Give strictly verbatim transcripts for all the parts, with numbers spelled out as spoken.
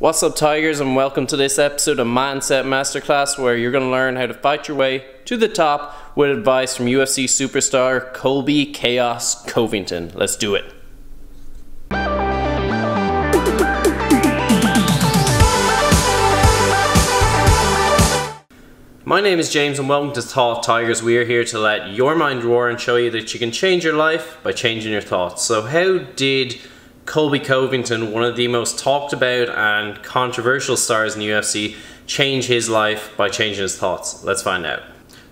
What's up, Tigers, and welcome to this episode of Mindset Masterclass, where you're going to learn how to fight your way to the top with advice from U F C superstar Colby Chaos Covington. Let's do it. My name is James and welcome to Thought Tigers. We are here to let your mind roar and show you that you can change your life by changing your thoughts. So how did Colby Covington, one of the most talked about and controversial stars in the U F C, change his life by changing his thoughts? Let's find out.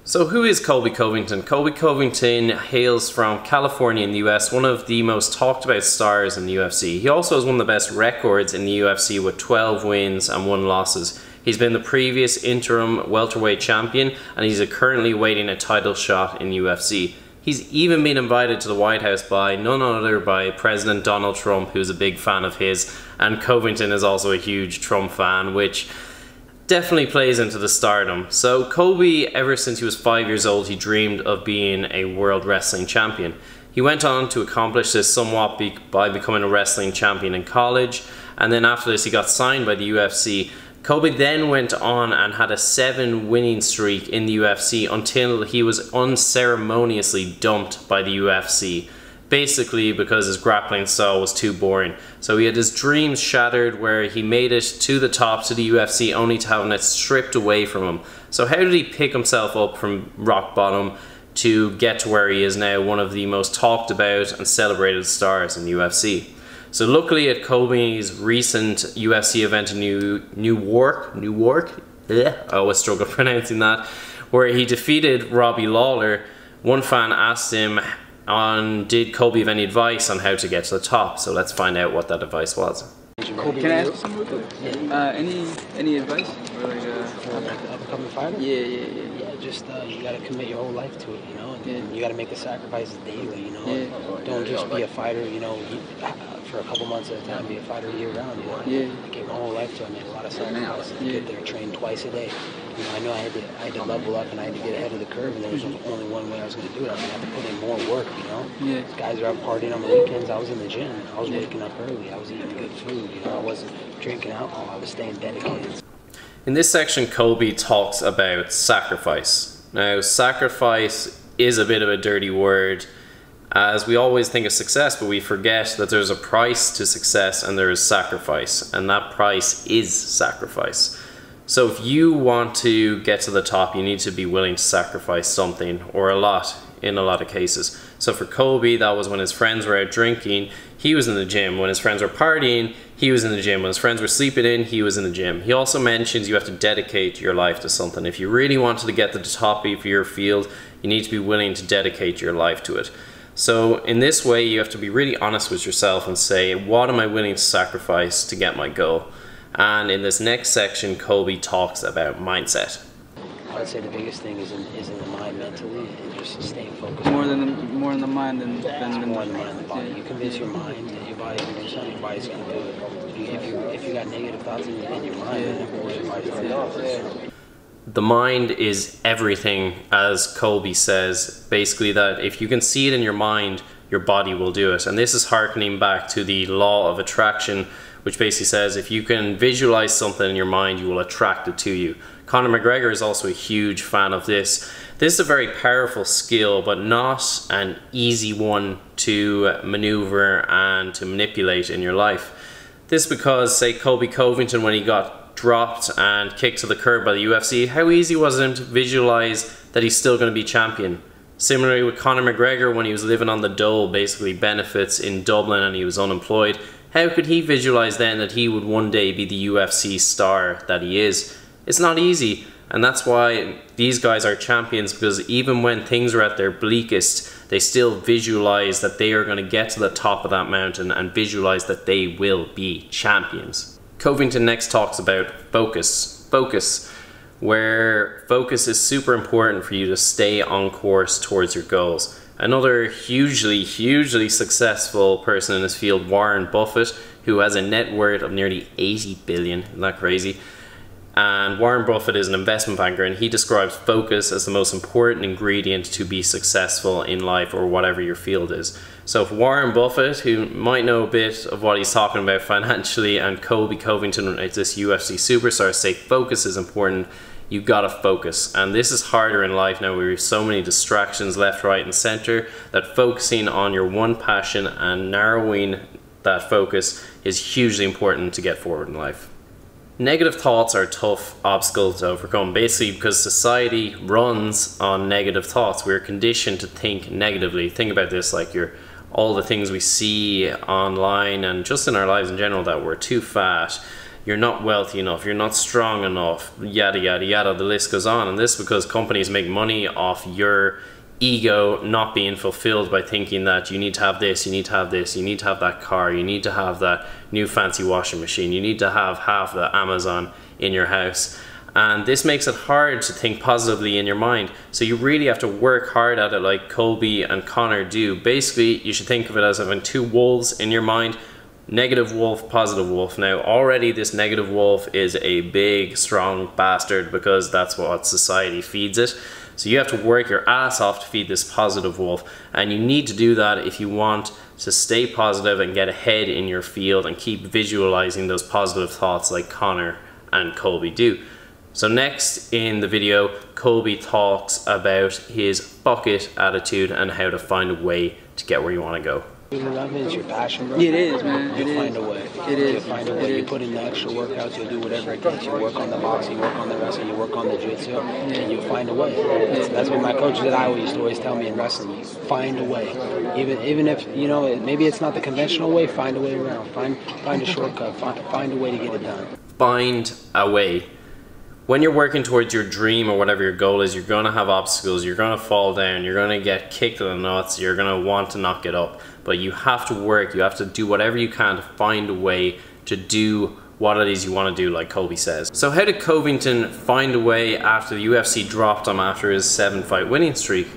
So who is Colby Covington? Colby Covington hails from California in the U S, one of the most talked about stars in the U F C. He also has one of the best records in the U F C with twelve wins and one losses. He's been the previous interim welterweight champion and he's currently waiting a title shot in U F C. He's even been invited to the White House by none other by President Donald Trump, who's a big fan of his, and Covington is also a huge Trump fan, which definitely plays into the stardom. So Colby, ever since he was five years old, he dreamed of being a world wrestling champion. He went on to accomplish this somewhat be by becoming a wrestling champion in college, and then after this he got signed by the U F C. Colby then went on and had a seven winning streak in the U F C until he was unceremoniously dumped by the U F C, basically because his grappling style was too boring. So he had his dreams shattered, where he made it to the top to the U F C only to have it stripped away from him. So how did he pick himself up from rock bottom to get to where he is now, one of the most talked about and celebrated stars in the U F C? So luckily, at Colby's recent U F C event in New Newark, Newark, yeah, I always struggle pronouncing that, where he defeated Robbie Lawler, one fan asked him, "On did Colby have any advice on how to get to the top?" So let's find out what that advice was. Colby, can I ask you something? Uh, any any advice? Or like, uh, for the upcoming fighter? Yeah, yeah, yeah. Just uh, you gotta commit your whole life to it, you know. And then you gotta make the sacrifices daily, you know. Yeah. Don't just be a fighter, you know, for a couple months at a time. Be a fighter year round, you know. Yeah. I gave my whole life to it. I made a lot of sacrifices. Yeah. I get there, train twice a day. You know, I know I had to, I had to level up and I had to get ahead of the curve, and there was only one way I was gonna do it. I was gonna have to put in more work, you know. Yeah. These guys are out partying on the weekends. I was in the gym. I was waking up early. I was eating good food. You know, I wasn't drinking alcohol. I was staying dedicated. In this section, Colby talks about sacrifice. Now, sacrifice is a bit of a dirty word, as we always think of success, but we forget that there's a price to success and there is sacrifice, and that price is sacrifice. So if you want to get to the top, you need to be willing to sacrifice something, or a lot, in a lot of cases. So for Colby, that was when his friends were out drinking, he was in the gym. When his friends were partying, he was in the gym. When his friends were sleeping in, he was in the gym. He also mentions you have to dedicate your life to something. If you really wanted to get to the top of your field, you need to be willing to dedicate your life to it. So in this way, you have to be really honest with yourself and say, what am I willing to sacrifice to get my goal? And in this next section, Colby talks about mindset. I'd say the biggest thing is in, is in the mind mentally, and just staying focused. More than the, more in the mind than, than in the mind. Than the body. You convince your mind that your body can do something, your body's going to do it. You, if you if you got negative thoughts in, in your mind, then of course your body's going to do it. The mind is everything, as Colby says. Basically, that if you can see it in your mind, your body will do it. And this is hearkening back to the law of attraction, which basically says if you can visualize something in your mind, you will attract it to you. Conor McGregor is also a huge fan of this. This is a very powerful skill, but not an easy one to maneuver and to manipulate in your life. This because, say, Colby Covington, when he got dropped and kicked to the curb by the U F C, how easy was it him to visualize that he's still going to be champion? Similarly with Conor McGregor, when he was living on the dole, basically benefits in Dublin, and he was unemployed, how could he visualize then that he would one day be the U F C star that he is? It's not easy, and that's why these guys are champions, because even when things are at their bleakest, they still visualize that they are going to get to the top of that mountain and visualize that they will be champions. Covington next talks about focus. Focus. Where focus is super important for you to stay on course towards your goals. Another hugely, hugely successful person in this field, Warren Buffett, who has a net worth of nearly eighty billion, isn't that crazy? And Warren Buffett is an investment banker, and he describes focus as the most important ingredient to be successful in life or whatever your field is. So for Warren Buffett, who might know a bit of what he's talking about financially, and Colby Covington, this U F C superstar, say focus is important. You gotta focus. And this is harder in life now. We have so many distractions left, right, and center that focusing on your one passion and narrowing that focus is hugely important to get forward in life. Negative thoughts are a tough obstacle to overcome, basically because society runs on negative thoughts. We're conditioned to think negatively. Think about this, like you're all the things we see online and just in our lives in general, that we're too fat, you're not wealthy enough, you're not strong enough, yada, yada, yada, the list goes on. And this is because companies make money off your ego not being fulfilled by thinking that you need to have this, you need to have this, you need to have that car, you need to have that new fancy washing machine, you need to have half the Amazon in your house. And this makes it hard to think positively in your mind. So you really have to work hard at it, like Colby and Connor do. Basically, you should think of it as having two wolves in your mind: negative wolf, positive wolf. Now already this negative wolf is a big strong bastard because that's what society feeds it. So you have to work your ass off to feed this positive wolf, and you need to do that if you want to stay positive and get ahead in your field and keep visualizing those positive thoughts like Connor and Colby do. So next in the video, Colby talks about his fuck it attitude and how to find a way to get where you want to go. Your love is your passion, bro. It is, man. You'll find a way. It is. You'll find a way. You put in the extra workouts, you'll do whatever it takes. You work on the box, you work on the wrestling, you work on the jiu-jitsu, and you'll find a way. That's, that's what my coaches at Iowa used to always tell me in wrestling. Find a way. Even even if, you know, maybe it's not the conventional way, find a way around. Find, find a shortcut. Find, find a way to get it done. Find a way. When you're working towards your dream or whatever your goal is, you're going to have obstacles, you're going to fall down, you're going to get kicked in the nuts, you're going to want to not get up. But you have to work, you have to do whatever you can to find a way to do what it is you want to do, like Colby says. So how did Covington find a way after the U F C dropped him after his seven fight winning streak?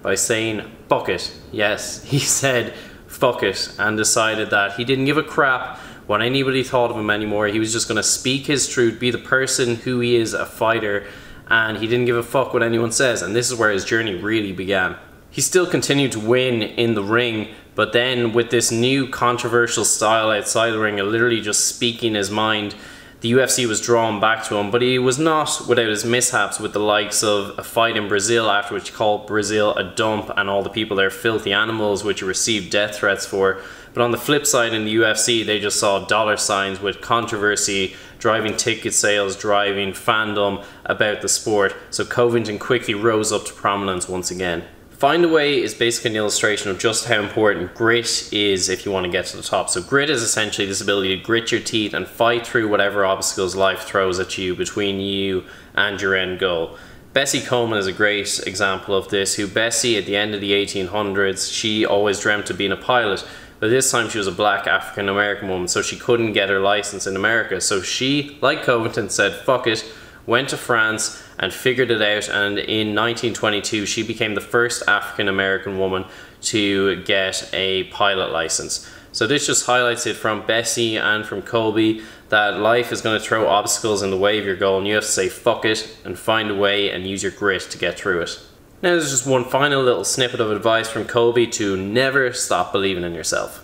By saying, fuck it. Yes, he said, fuck it, and decided that he didn't give a crap what anybody thought of him anymore. He was just going to speak his truth, be the person who he is, a fighter, and he didn't give a fuck what anyone says. And this is where his journey really began. He still continued to win in the ring, but then with this new controversial style outside the ring, literally just speaking his mind, the U F C was drawn back to him. But he was not without his mishaps, with the likes of a fight in Brazil, after which he called Brazil a dump and all the people there filthy animals, which he received death threats for. But on the flip side, in the U F C, they just saw dollar signs with controversy, driving ticket sales, driving fandom about the sport. So Covington quickly rose up to prominence once again. Find a Way is basically an illustration of just how important grit is if you want to get to the top. So grit is essentially this ability to grit your teeth and fight through whatever obstacles life throws at you between you and your end goal. Bessie Coleman is a great example of this, who Bessie, at the end of the eighteen hundreds, she always dreamt of being a pilot. But this time she was a black African American woman, so she couldn't get her license in America. So she, like Covington, said fuck it, went to France and figured it out, and in nineteen twenty-two she became the first African American woman to get a pilot license. So this just highlights it from Bessie and from Colby that life is going to throw obstacles in the way of your goal, and you have to say fuck it and find a way and use your grit to get through it. Now there's just one final little snippet of advice from Colby to never stop believing in yourself.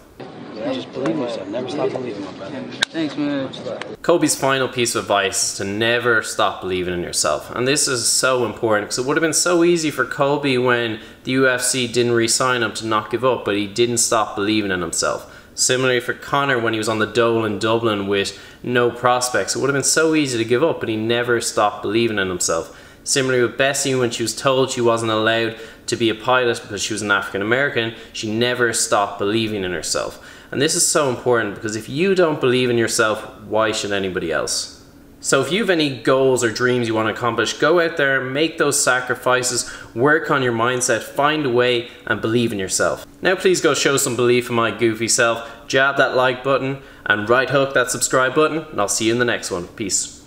Yeah, just believe in yourself. Never stop believing, my brother. Thanks, man. Colby's final piece of advice: to never stop believing in yourself. And this is so important, because it would have been so easy for Colby when the U F C didn't re-sign him to not give up, but he didn't stop believing in himself. Similarly for Connor, when he was on the dole in Dublin with no prospects, it would have been so easy to give up, but he never stopped believing in himself. Similarly with Bessie, when she was told she wasn't allowed to be a pilot because she was an African American, she never stopped believing in herself. And this is so important, because if you don't believe in yourself, why should anybody else? So if you have any goals or dreams you want to accomplish, go out there, make those sacrifices, work on your mindset, find a way, and believe in yourself. Now please go show some belief in my goofy self, jab that like button, and right hook that subscribe button, and I'll see you in the next one. Peace.